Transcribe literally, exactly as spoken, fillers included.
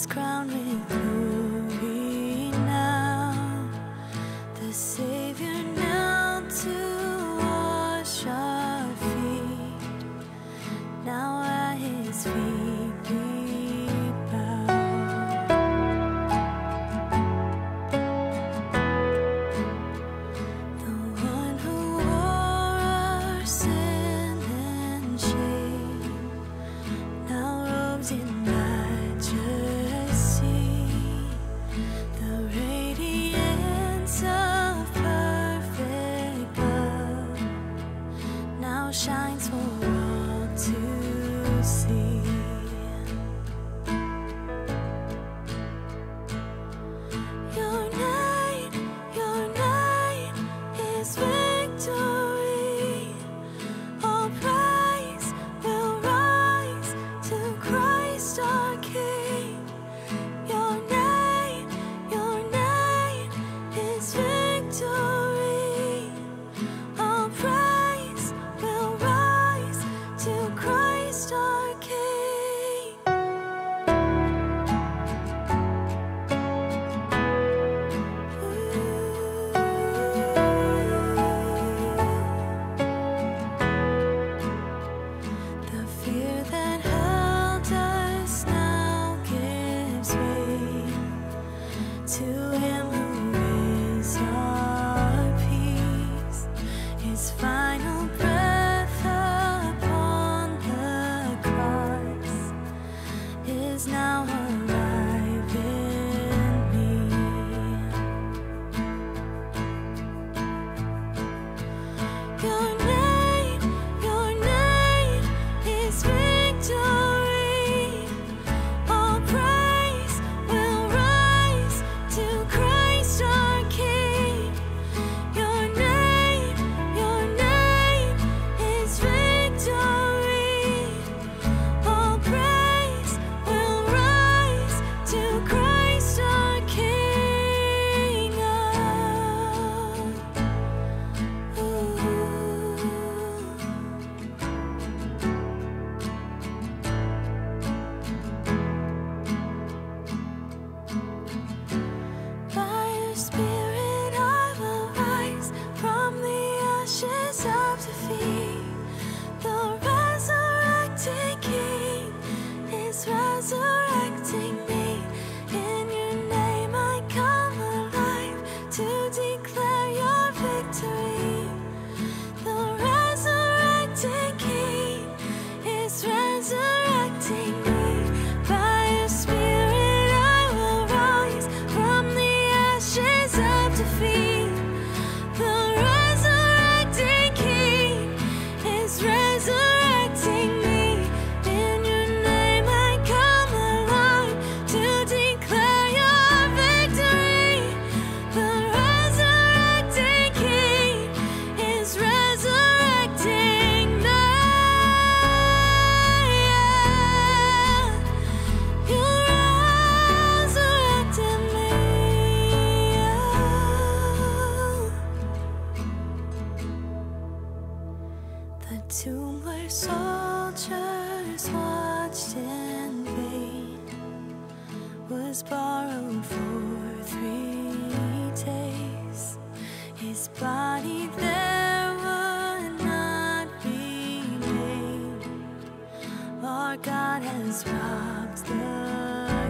is crowned with glory now, the Savior now to wash our feet, now at his feet we bow. The one who wore our sin and shame, now robes in shines for all to see. Your name, your name is victory. All praise will rise to Christ our King. Your name, your name is victory. To him who is our peace, his final breath upon the cross is now alive in me. Your name, your name is victory. Resurrecting me, in your name I come alive to declare your victory. The resurrecting King is resurrecting me. By your Spirit I will rise from the ashes of defeat. The resurrecting King is resurrecting me. The tomb where soldiers watched in vain was borrowed for three days. His body there would not be named. Our God has robbed the